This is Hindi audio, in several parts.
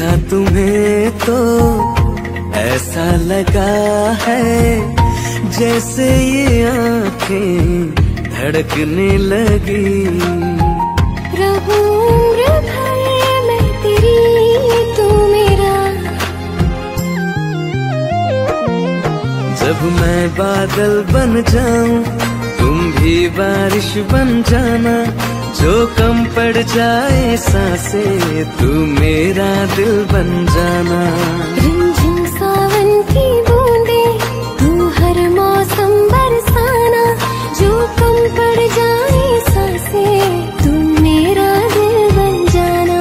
देखा तुम्हें तो ऐसा लगा है जैसे ये आँखें धड़कने लगी। रहूं उम्र भर मैं तेरी तू मेरा। जब मैं बादल बन जाऊं तुम भी बारिश बन जाना। जो कम पड़ जाए सांसें तू मेरा दिल बन जाना। रिमझिम सावन की बूंदे तू हर मौसम बरसाना। जो कम पड़ जाए सांसें तू मेरा दिल बन जाना।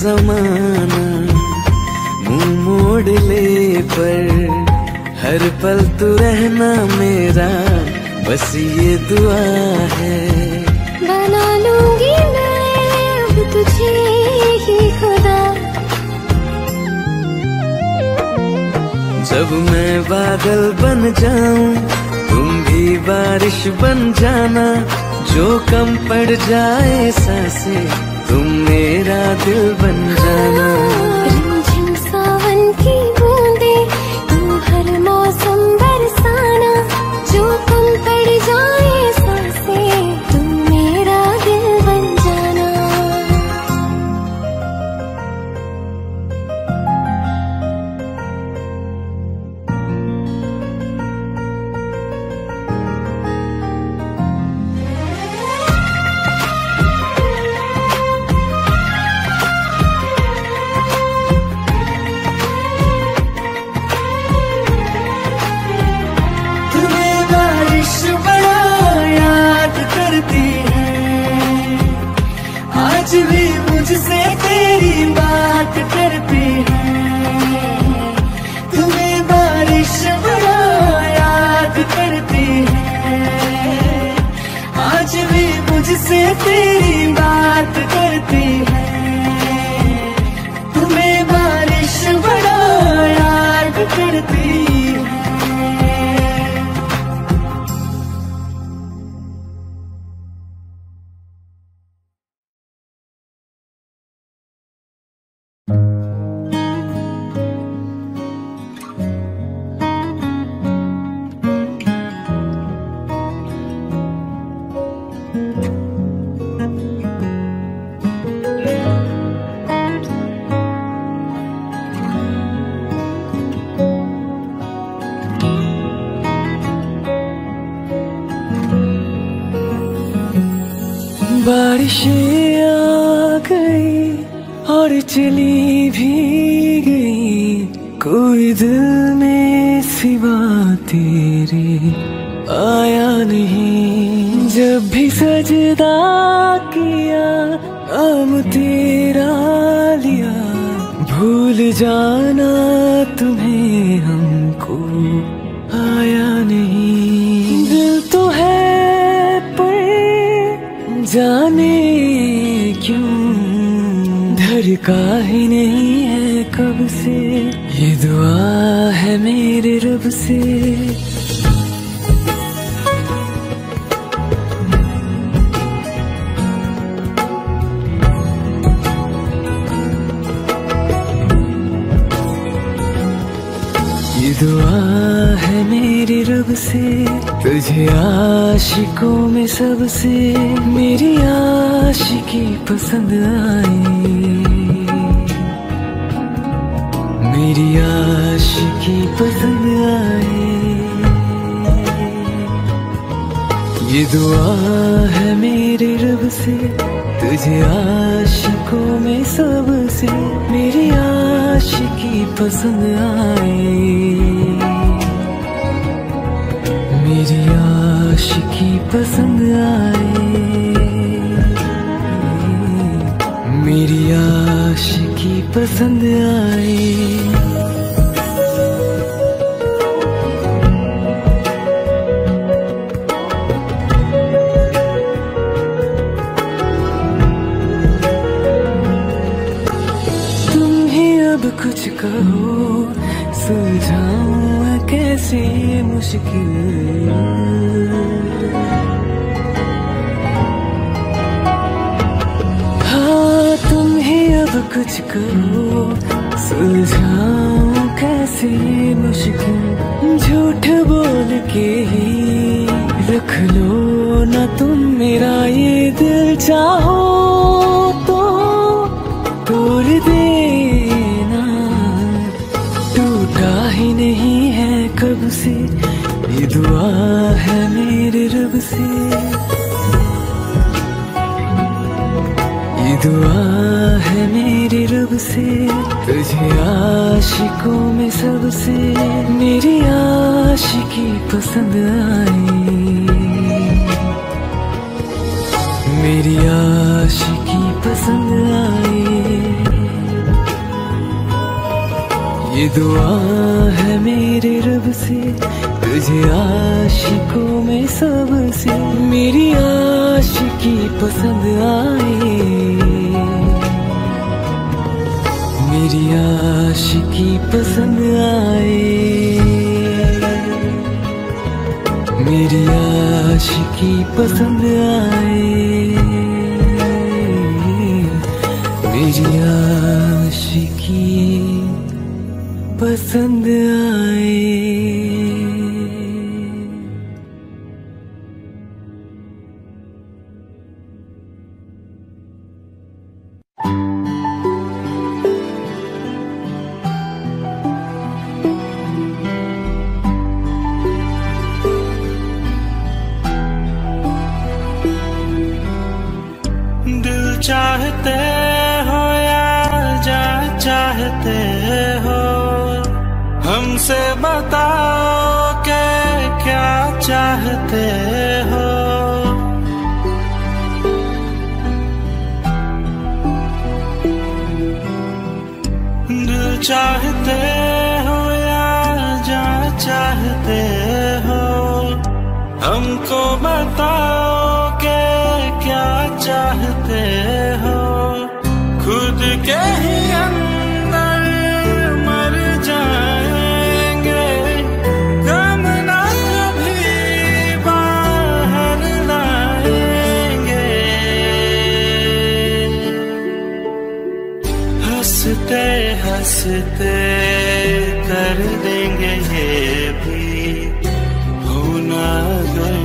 ज़माना मुँह मोड़ ले पर हर पल तू रहना मेरा बस ये दुआ है। बना लूंगी मैं अब तुझे ही खुदा। जब मैं बादल बन जाऊं तुम भी बारिश बन जाना। जो कम पड़ जाए सांसें तुम मेरा दिल बन जाना। रिमझिम सावन की बूंदे तू हर मौसम बरसाना। जो कम पड़ जाए सांसें तुम मेरा दिल बन जाना। आज भी मुझसे तेरी बात करती है। तुम्हें बारिश बड़ा याद करती है। आज भी मुझसे तेरी बात करती है। तुम्हें बारिश बड़ा याद करती है। बारिशें आ गई और चली भी गई। कोई दिल में सिवा तेरे आया नहीं। जब भी सजदा किया नाम तेरा लिया। भूल जाना तुम्हें हमको आया नहीं। दिल तो है जाने क्यों धड़का ही नहीं है कब से। ये दुआ है मेरे रब से। ये दुआ है मेरे रब से। तुझे आशिकों में सबसे मेरी आशिकी पसंद आई। मेरी आशिकी पसंद आई। ये दुआ है मेरे रब से। तुझे आशिकों में सबसे मेरी आशिकी पसंद आई। पसंद आए, मेरी आशिकी पसंद आए। कुछ कहो सुलझाऊं कैसे ये मुश्किल, हाँ तुम्हें अब कुछ कहो सुलझाऊं कैसे ये मुश्किल। झूठ बोल के ही रख लो ना तुम मेरा ये दिल, चाहो तो तोड़ दे, नहीं है कब से ये दुआ है मेरे रब से, ये दुआ है मेरे रब से, तुझे आशिकों में सबसे मेरी आशिकी पसंद आए, मेरी आशिकी पसंद आए। ये दुआ है मेरे रब से, तुझे आशिकों में सबसे मेरी आशिकी पसंद आए, मेरी आशिकी पसंद आए, मेरी आशिकी पसंद आए, मेरी आशिकी पसंद आए। दिल चाहते हो या जा चाहते हो, हमसे बताओ के क्या चाहते हो, दिल चाहते हो या जा चाहते हो, हमको बताओ के क्या चाहते हो, खुद के ही हंसते कर देंगे ये भी होना, अगर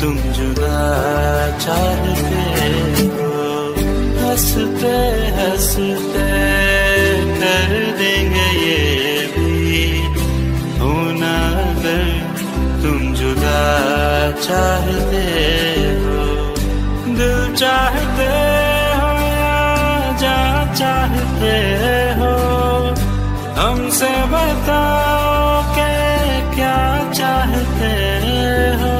तुम जुदा चाहते हो, हंसते हंसते कर देंगे ये भी होना, अगर तुम जुदा चाहते हो, दिल चाहते हो या जा चाहते हो, हमसे बताओ के क्या चाहते हो,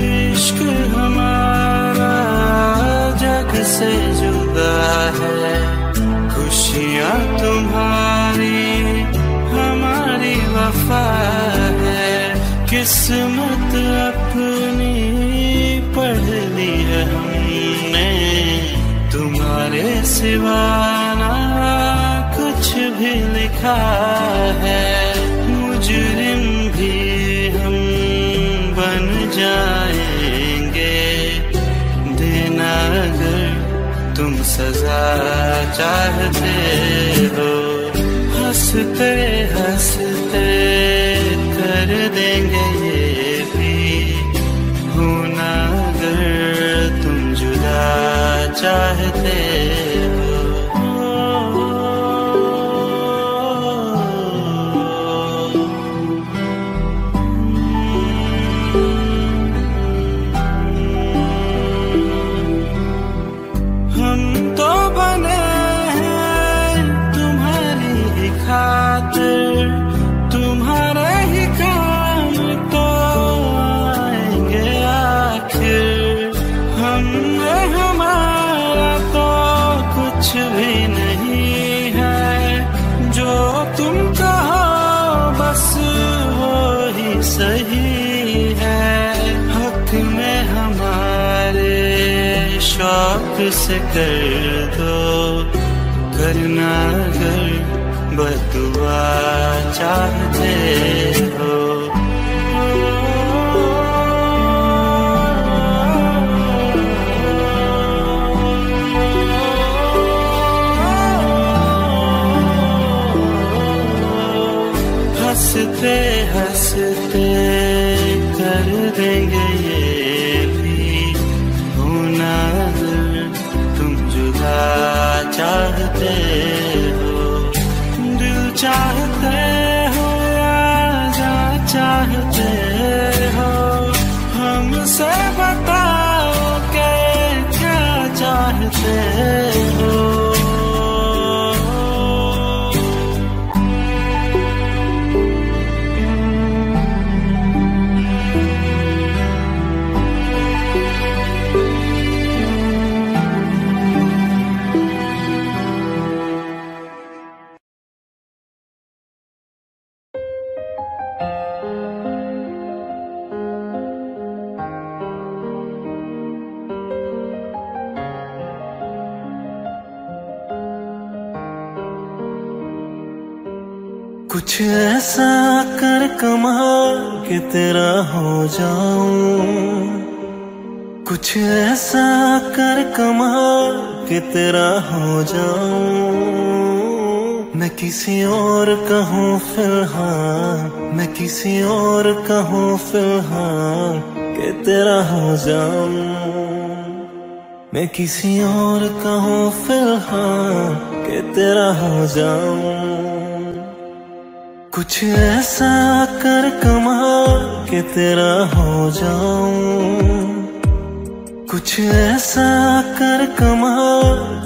इश्क हमारा जग से जुदा है, खुशियाँ तुम्हारी है, किस्मत अपनी पढ़ ली है हमने, तुम्हारे सिवा ना कुछ भी लिखा है, मुजरिम भी हम बन जाएंगे, देना अगर तुम सजा चाहते हो, हंसते हंसते कर देंगे ये भी होना, अगर तुम जुदा चाहते हो। बस वो ही सही है, हक में हमारे शौक से कर दो, करना अगर बदुआ चाहते हो। हंसते हंसते कर देंगे ये भी होना तुम जुदा चाहते हो। दिल चाहते हो आजा चाहते हो, हमसे बताओ के क्या चाहते हो। कुछ ऐसा कर कमा के तेरा हो जाऊं, कुछ ऐसा कर कमा के तेरा हो जाऊं। मैं किसी और का हूँ फिलहाल, मैं किसी और का हूँ फिलहाल के तेरा हो जाऊं। मैं किसी और का हूँ फिलहाल के तेरा हो जाऊं। कुछ ऐसा कर कमा के तेरा हो जाऊं, कुछ ऐसा कर कमा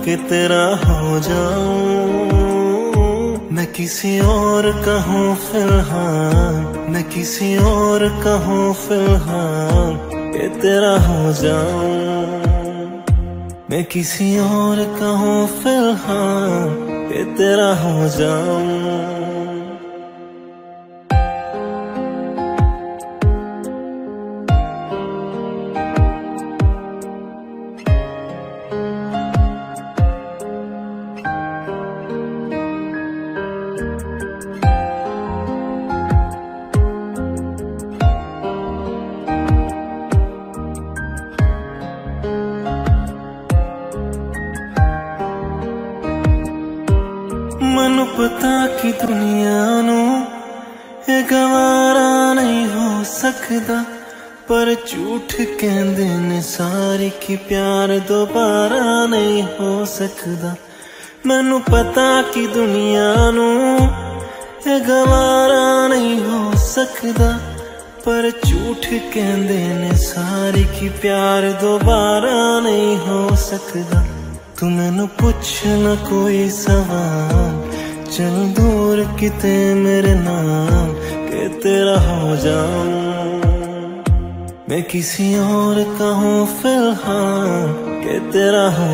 के तेरा हो जाऊं। न किसी और का हूँ फिलहाल, न किसी और का हूँ फिलहाल के तेरा हो जाऊं। मैं किसी और का हूँ फिलहाल के तेरा हो जाऊं। पर झूठ कहंदे ने सारे की प्यार दोबारा नहीं हो सकदा। मैनू पता कि दुनिया नू ए गवारा नहीं हो सकदा, पर झूठ कहंदे ने सारे की प्यार दोबारा नहीं हो सकदा। तू मैनू पूछ ना कोई सवाल, चल दूर किते मेरे नाल के तेरा हो जाऊं। मैं किसी और का हूँ फिलहाल के तेरा हो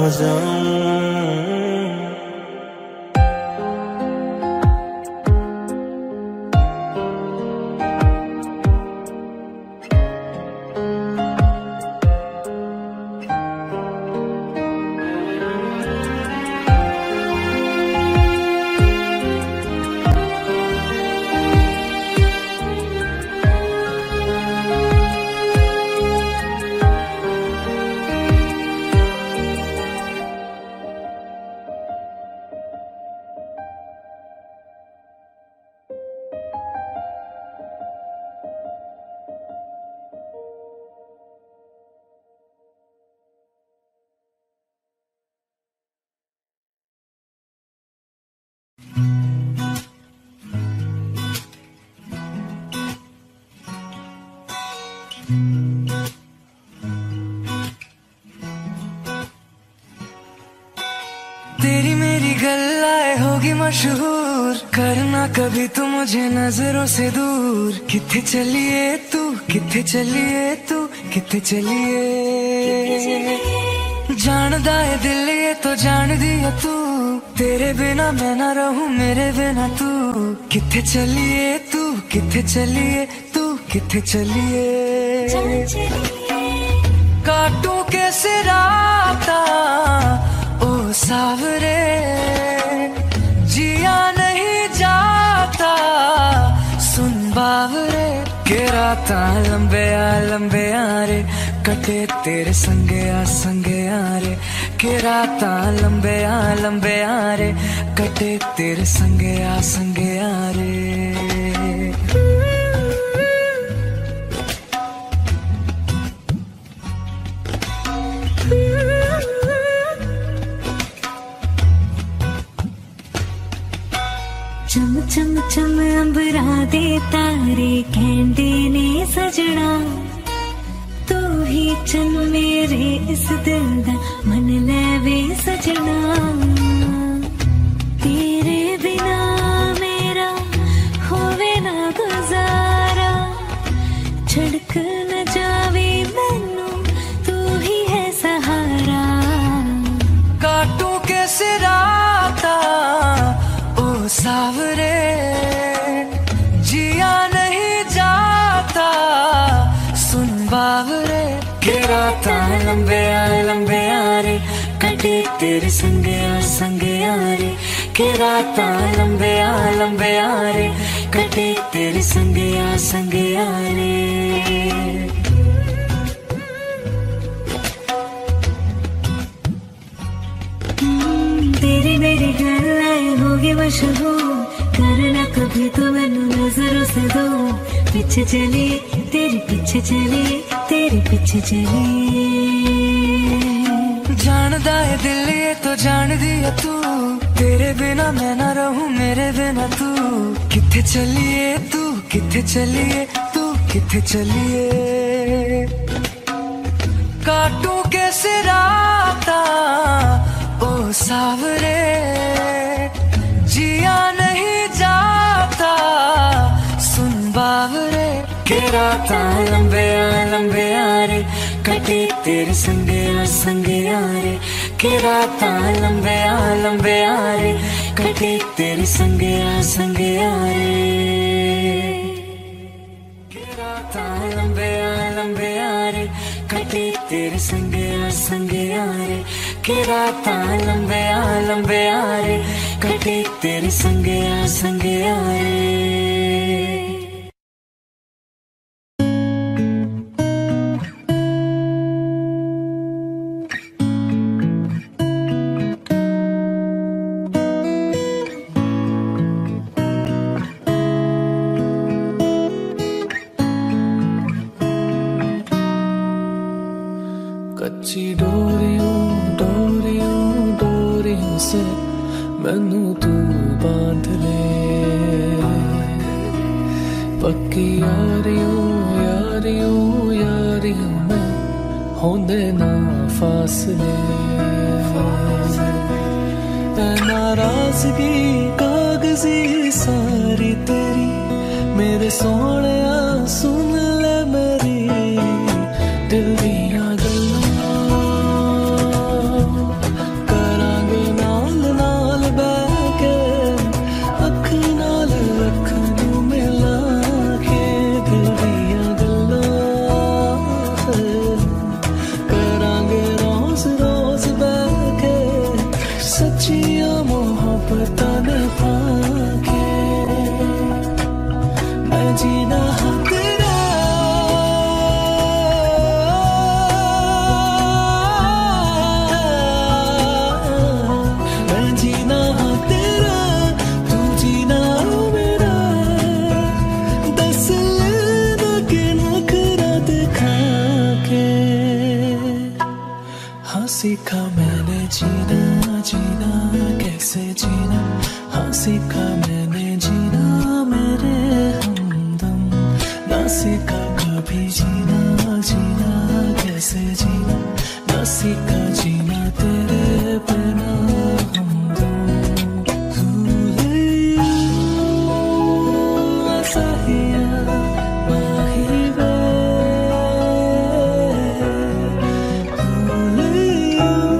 मशहूर करना कभी तू मुझे नजरों से दूर। किथे चलिए तू, किथे चलिए तू, किथे चलिए। जानदा है दिल ये तो जान दिया तू, तेरे बिना मैं ना रहूं, मेरे बिना तू किथे चलिए, तू किथे चलिए, तू किथे चलिए। काटू कैसे राता ओ सावरे, जिया नहीं जाता सुन बावरे। के राता लंबे आरे कटे तेरे संगे आरे। के राता लंबे आरे कटे तेरे संगे आरे। चम चम चम अंबरा दे तारे कहते ने सजना, तू ही चन मेरे इस दिल दा मन ले वे सजना। तेरे बिना मेरा होवे ना गुजारा, छड़क न जावे मैनू तू ही है सहारा। काटू कैसे राता सावरे, जिया नहीं जाता सुन बावरे। के राता लंबे आरे कटे तेरे संगे आरे। के राता लंबे आरे कटे तेरे संगे आरे। तेरी मेरी गल होगी मशहूर, करना कभी तो मैनू नजरों से दो। पीछे चले तेरे पीछे चले, तेरे पीछे चले। जानदा है दिल ये तो जान दिया तू, तेरे बिना मैं ना रहूं, मेरे बिना तू किथे चलिए, तू किथे चलिए, तू किथे चलिए। काटू कैसे राता ओ सावरे, जिया नहीं जाता सुन बावरे। के राता लंबे आरे कटे तेरे संगे आरे। के राता लंबे आरे कटे तेरे संगे आरे। के राता लंबे आरे कटे तेरे संगे आरे। के राता लंबे आरे कटे तेरे संगे आरे। मैनू तू बांध ले, पक्की यारियों यारियों में होंदे ना फासले। नाराजगी कागजी सारी तेरी, मेरे सोने सुन ले मेरी दिल दिया गल्लां। सीखा मैंने जीना जीना कैसे जीना, हाँ सीखा मैंने जीना मेरे हमदम। ना सीखा कभी जीना जीना कैसे जीना, ना सीखा जीना तेरे बिना हमदम। Oh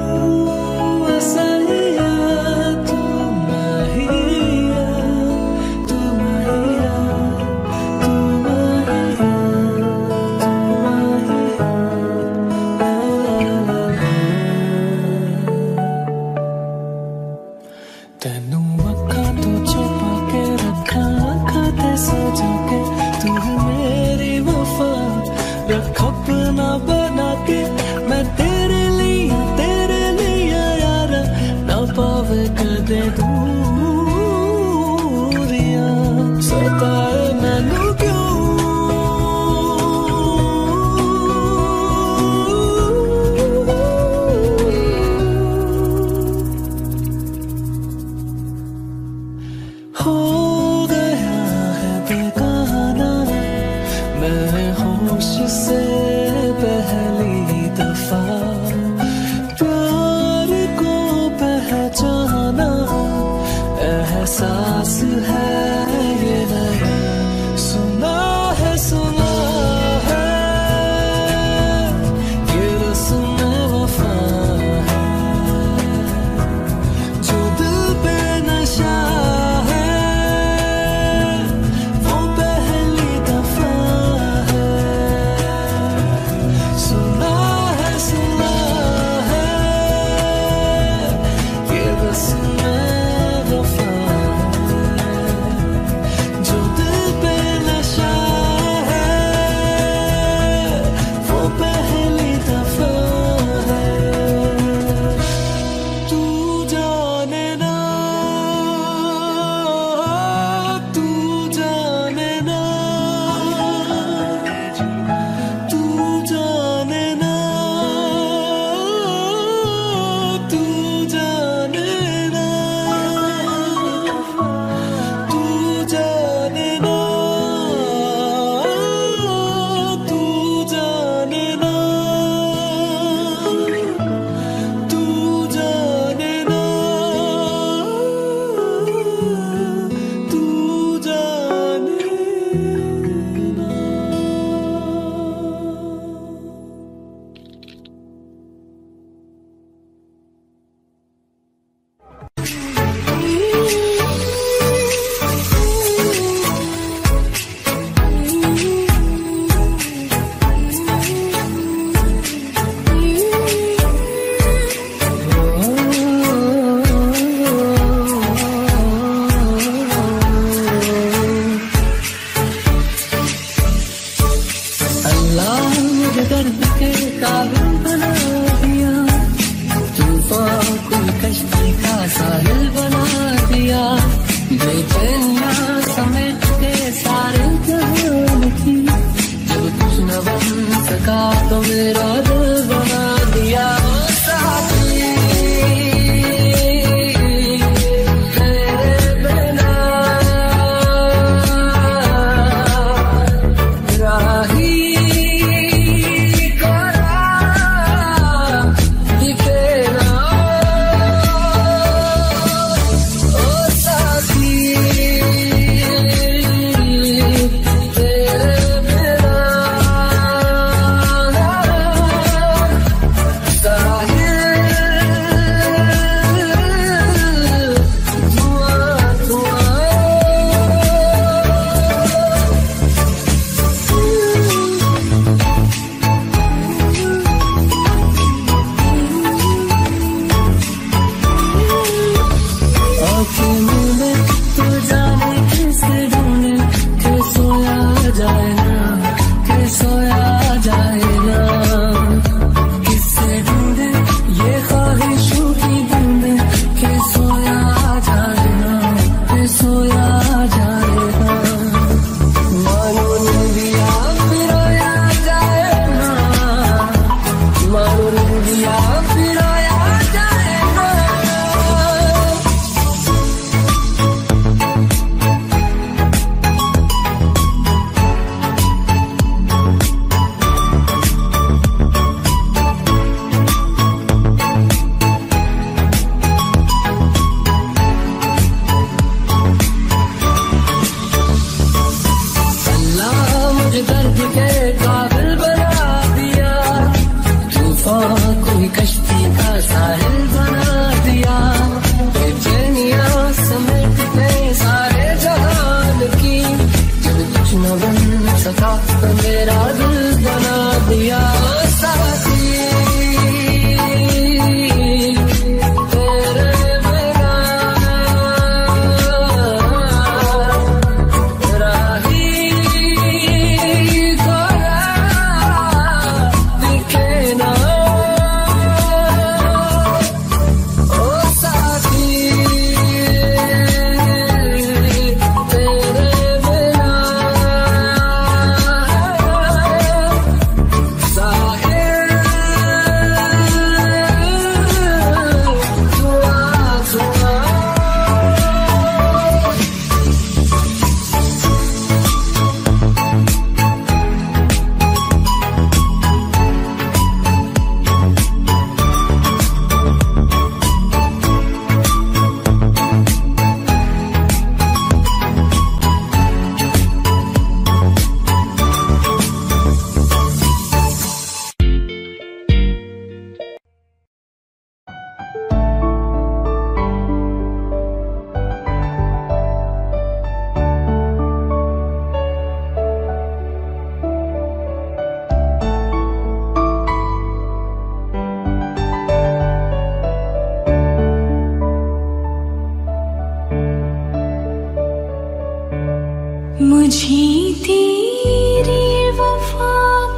मुझे तेरी वफा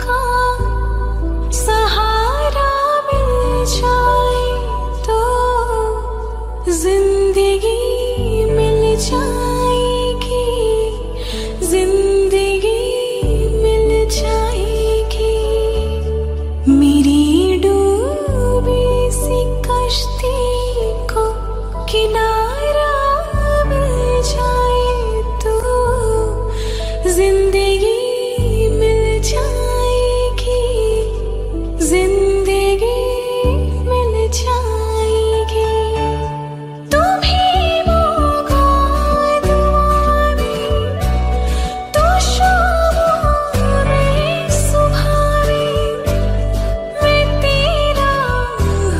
का सहारा मिल जाए तो जिंदगी मिल जाएगी, जिंदगी मिल जाएगी। मेरी डूबी सी कश्ती को किनारा मिल जाए जिंदगी मिल जाएगी, जिंदगी मिल जाएगी। तुम्हें मौका दुआ में तो शाम में सुबह में मैं तेरा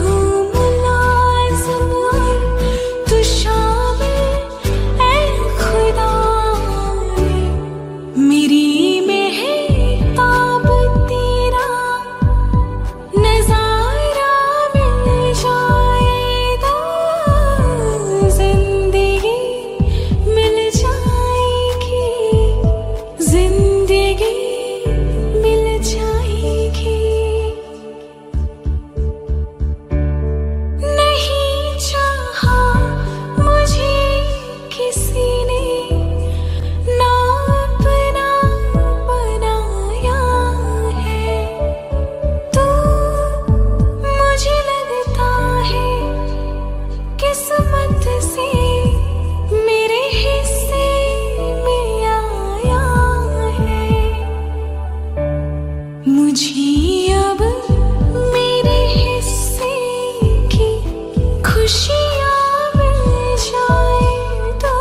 हूँ मुलाज़िम और तू शामिल ऐ खुदा। मेरी महताब तेरा नजारा मिल जाए तो जिंदगी मिल जाएगी, जिंदगी मिल जाएगी। नहीं चाहा मुझे किसी ने मुझे अब मेरे हिस्से की खुशियाँ मिल जाए तो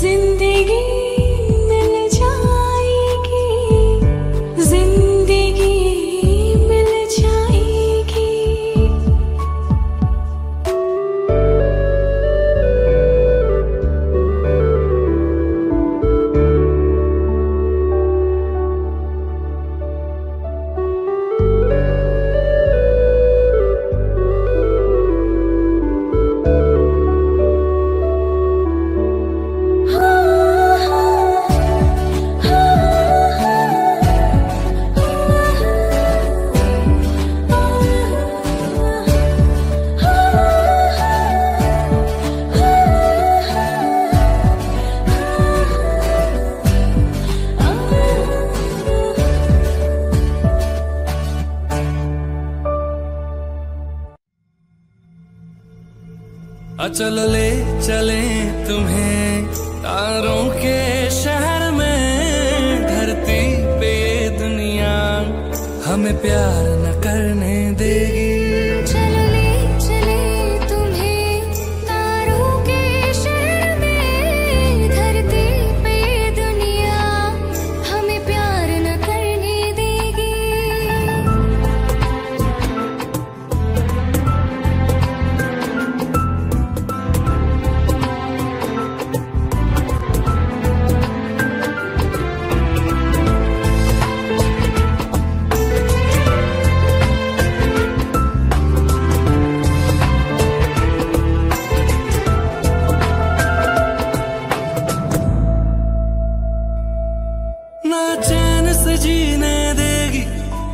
जिंदगी मिल जाएगी, जिंदगी मिल जाएगी। अचल ले चले तुम्हें तारों के शहर में, धरती पे दुनिया हमें प्यार न करने देगी। अचल ले चले तुम्हें तारों के शहर में, धरती पे दुनिया हमें प्यार न करने देगी।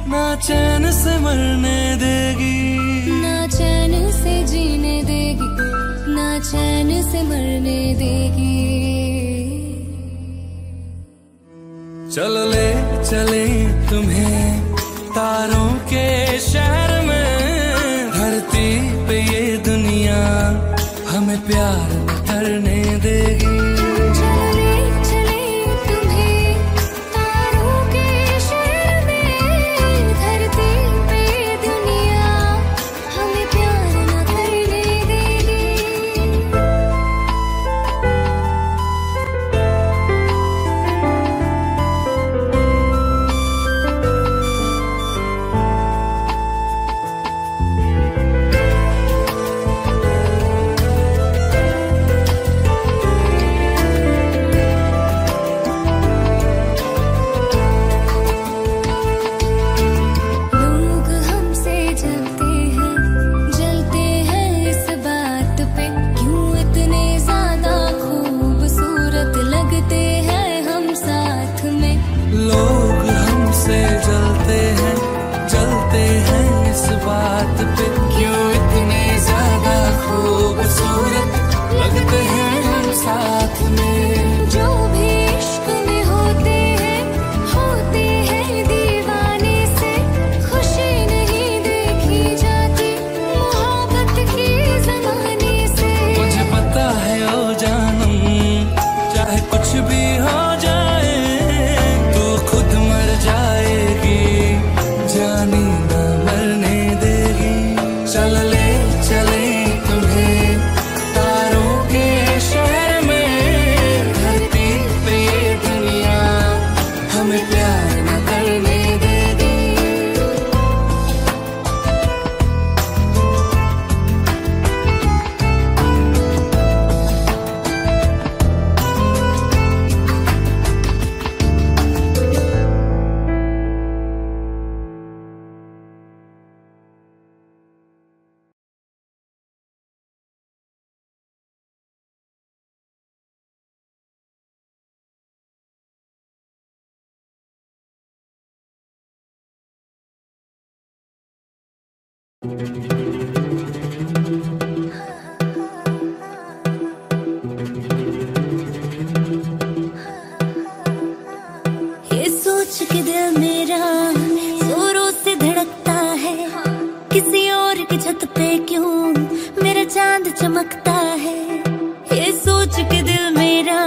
ना चैन से मरने देगी, ना चैन से जीने देगी, ना चैन से मरने देगी। चलो ले चले तुम्हें तारों के शहर में, धरती पे ये दुनिया हमें प्यार न करने देगी। कुछ भी हो जाए तू खुद मर जाएगी, जानी ना मरने देगी। चले तुम्हें तारों के शहर में, धरती पे दुनिया हमें प्यार न करने देगी। ये सोच के दिल मेरा जोरों से धड़कता है, किसी और की छत पे क्यों मेरा चांद चमकता है। ये सोच के दिल मेरा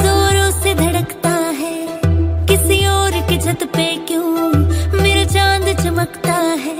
जोरों से धड़कता है, किसी और की छत पे क्यों मेरा चांद चमकता है।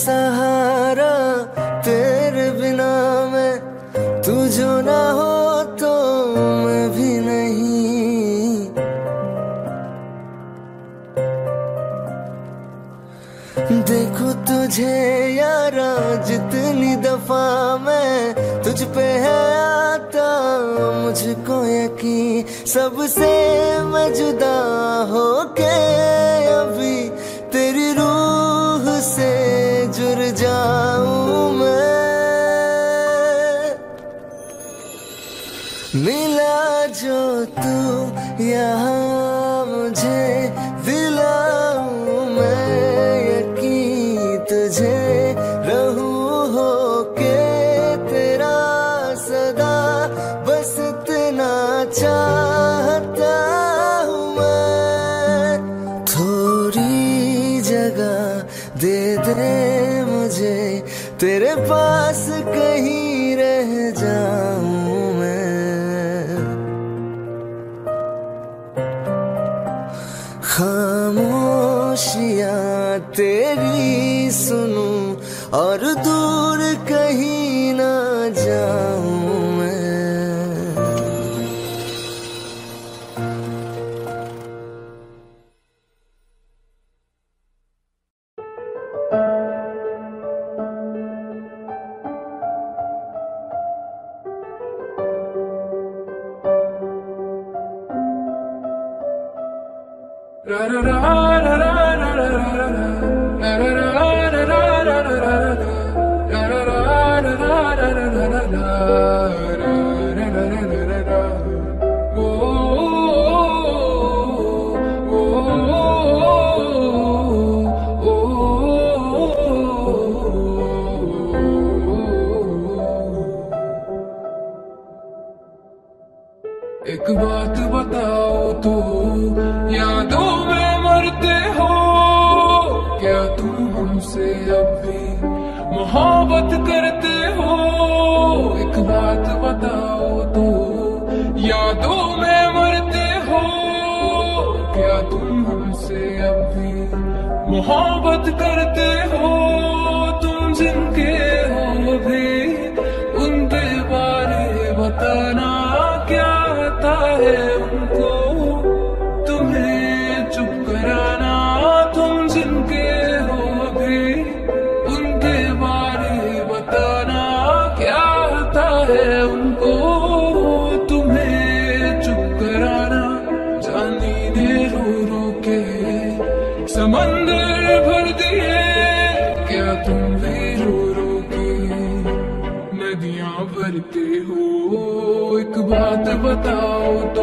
सहारा तेरे बिना मैं, तू जो ना हो तो मैं भी नहीं। देखो तुझे यारा जितनी दफा मैं तुझ पे है आता, मुझको यकीन सबसे मैं जुदा होके अभी तेरी रूह से जुड़ जाऊं मैं। मिला जो तू यहाँ मुझे, दिलाऊं मैं यकीन तुझे, रहूं होके तेरा सदा, बस इतना चाहता हूँ मैं। थोड़ी जगह दे दे मुझे, तेरे पास कहीं रह जाऊं मैं। खामोशियां तेरी सुनूं और दूर कहीं ना जाऊं मैं। एक बात बताओ तो, यादों में मरते हो क्या तुम हमसे अब भी मोहब्बत करते हो? एक बात बताओ तो, यादों में मरते हो क्या तुम हमसे अब भी मोहब्बत करते हो? तुम जिनके हो भी उन के बारे बताना है उनको, तुम्हें चुप कराना। तुम जिनके हो अभी उनके बारे बताना क्या होता है उनको, तुम्हें चुप कराना। जानी ने रो रो के समंदर भर दिए, क्या तुम भी रो रो के नदियां भरते हो? एक बात बताओ तो,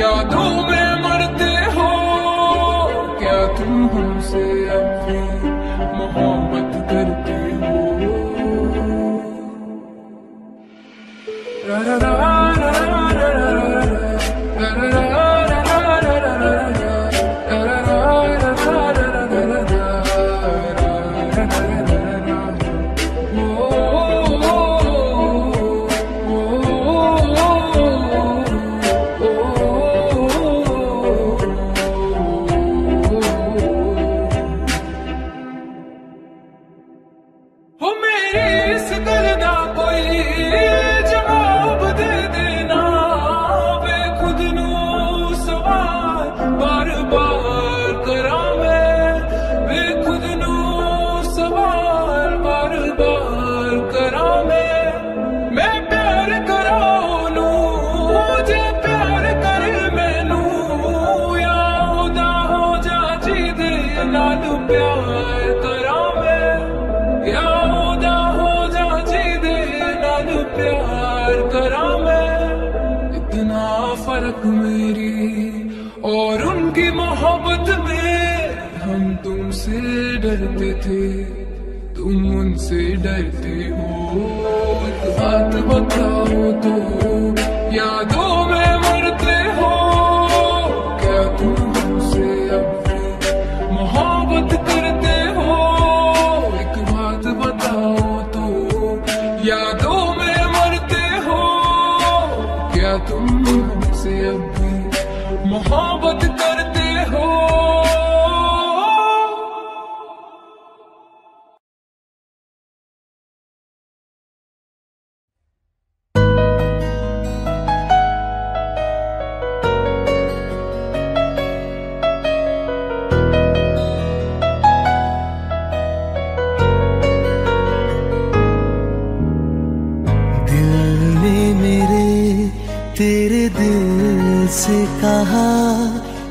यादों में मरते हो क्या तुम हमसे अब भी मोहब्बत करते हो? रा रा रा रा रा रा रा रा रा। डरते थे तुम उनसे डरते हो। एक बात बताओ तो, यादों में मरते हो क्या तुम हमसे अब मोहब्बत करते हो? एक बात बताओ तो, यादों में मरते हो क्या तुम हमसे अब मोहब्बत करते हो?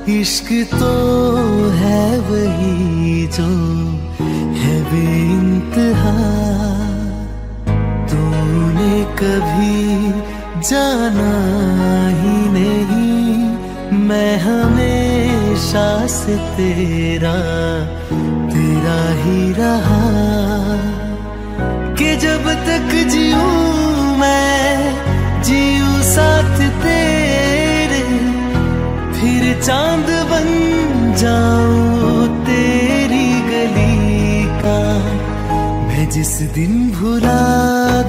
इश्क तो है वही जो है बेइंतहा, तूने कभी जाना ही नहीं, मैं हमेशा से तेरा तेरा ही रहा कि जब तक जीऊं मैं जीऊं साथ तेरे, फिर चांद बन जाऊं तेरी गली का। मैं जिस दिन भुला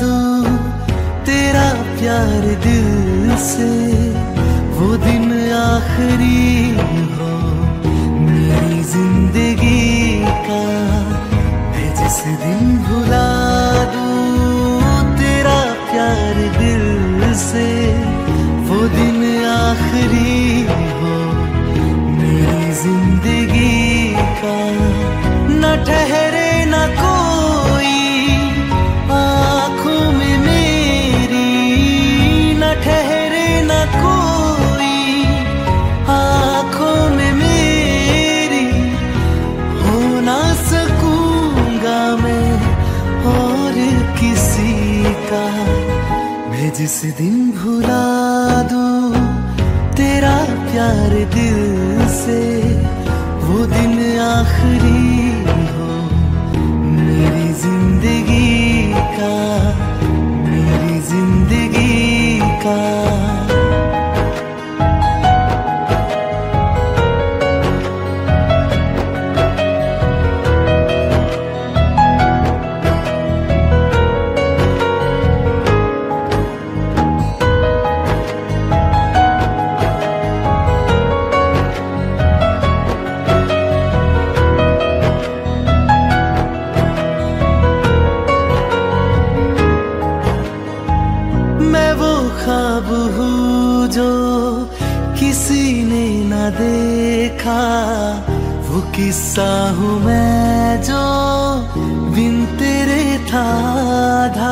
दूं तेरा प्यार दिल से, वो दिन आखिरी हो मेरी जिंदगी का। मैं जिस दिन भुला दूं तेरा प्यार दिल से, वो दिन आखिरी हो मेरी जिंदगी का। न ठहरे न कोई आँखों में मेरी, न ठहरे न कोई आँखों में मेरी, हो ना सकूंगा मैं और किसी का। मैं जिस दिन भुला दूं तेरा प्यार दिल से, वो दिन आखिरी हो मेरी जिंदगी का, मेरी जिंदगी का। किस्सा हूँ मैं जो बिन तेरे था।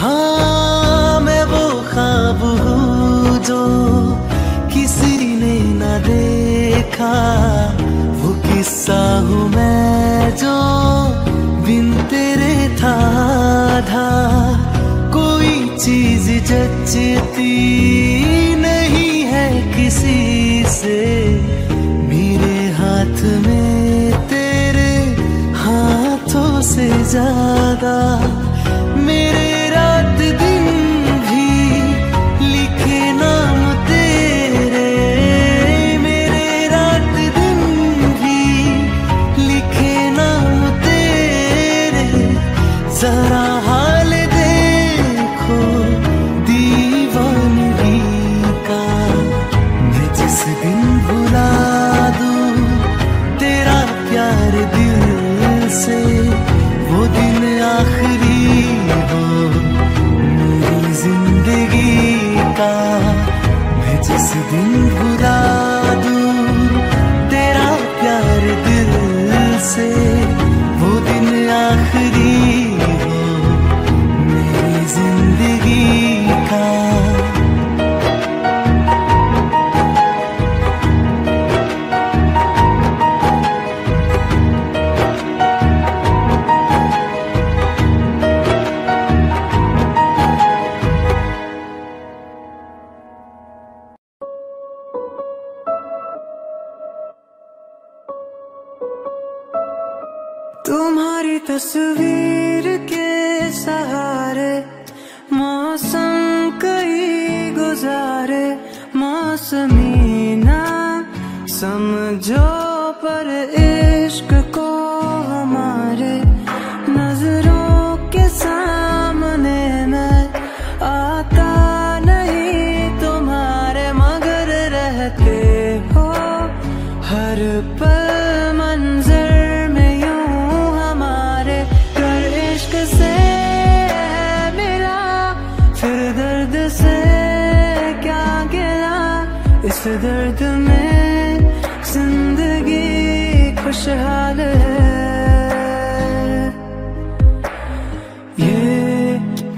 हाँ मैं वो ख्वाब हूँ जो किसी ने ना देखा, वो किस्सा हूँ मैं जो बिन तेरे था। कोई चीज जचती नहीं है किसी से, मेरे हाथ में तेरे हाथों से ज्यादा। मेरे रात दिन भी लिखे नाम तेरे, मेरे रात दिन भी लिखे नाम तेरे। जरा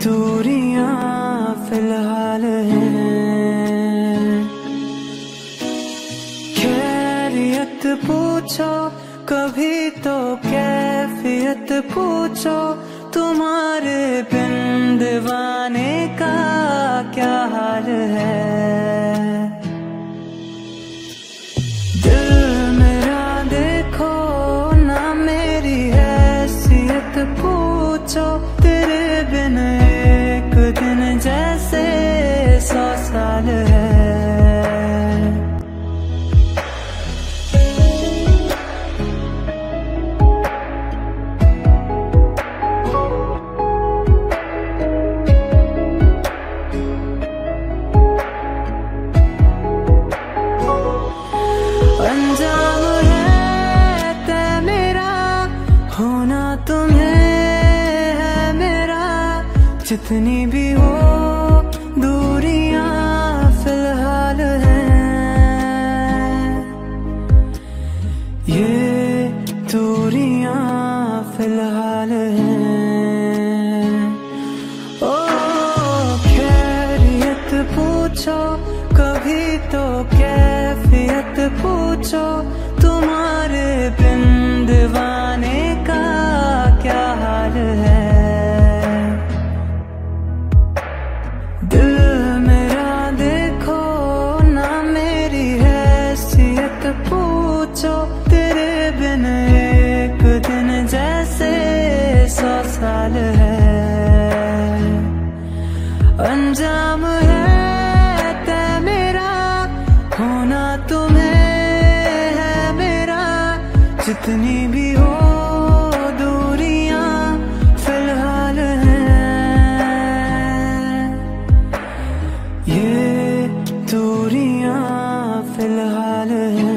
दूरियां कैफियत पूछो कभी तो कैफियत पूछो तुम्हारे बिन दीवाने का क्या हाल है। दिल मेरा देखो ना मेरी हैसियत पूछो तेरे बिन एक दिन जैसे 100 साल है। जितनी भी हो दूरियां फिलहाल हैं, ये दूरियां फिलहाल हैं। ओ खैरियत पूछो कभी तो कैफियत पूछो तुम्हारे बिन दीवाने का क्या हाल है। तेरे बिन एक दिन जैसे 100 साल है। अंजाम है तय मेरा होना तुम्हें है मेरा, जितनी भी हो दूरियां फिलहाल हैं, ये दूरियां फिलहाल हैं।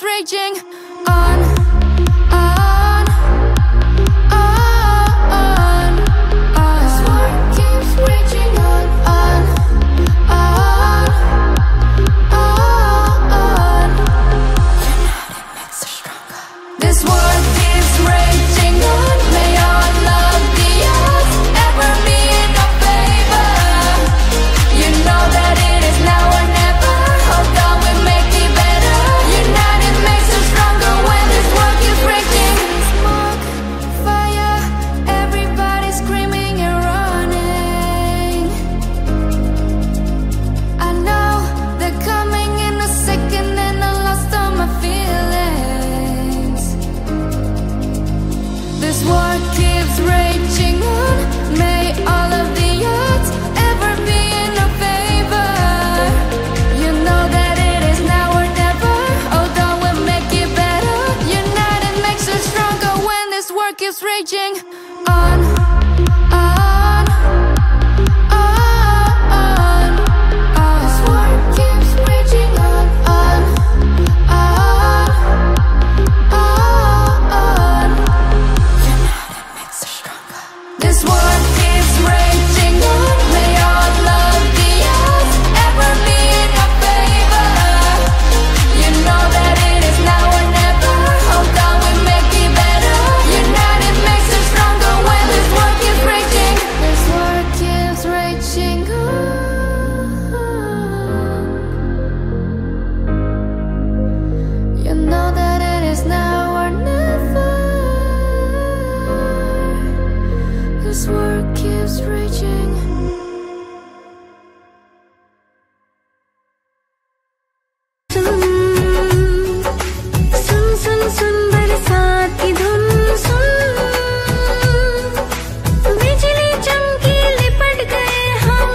is raging on. This war keeps raging on. United makes us stronger. This war keeps raging on. May our love be yours, ever be in our favor. You know that it is now or never. Hold on, we make it better. United makes us stronger when this war keeps raging. Smoke, fire, everybody screaming and running. I know they're coming in a second and I lost all my feelings. This war keeps raging on. May all of the odds ever be in our favor. You know that it is now or never. Hold on, we'll make it better. United makes us stronger when this war keeps raging on. This war keeps raging on. United makes us stronger. This war keeps raging on. May our love be yours, ever be in our favor. You know that it is now or never. Hold on, we make it better. United makes us stronger when this war keeps raging. This war keeps raging on. You know that it is now or never. This war keeps raging. सुन सुन सुन बरसात की धुन सुन, बिजली चमकी लिपट गए हम,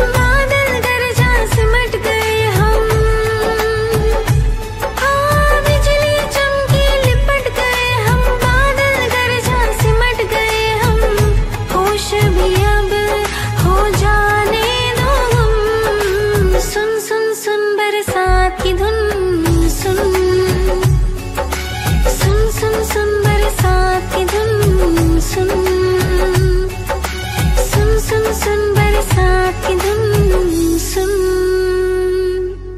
बादल गरजा सिमट गए हम, हाँ बिजली चमकी लिपट गए हम, बादल गरजा सिमट गए हम, होश भी अब हो जाने दो हम। सुन सुन सुन बरसात की धुन सुन, सुन सुन सुन बरसात की धुन सुन, सुन सुन सुन बरसात की धुन सुन, सुन सुन सुन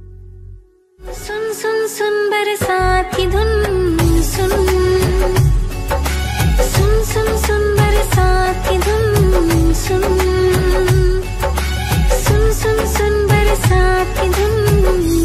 बरसात की धुन सुन, सुन सुन सुन बरसात की धुन सुन, सुन सुन सुन बरसात की धुन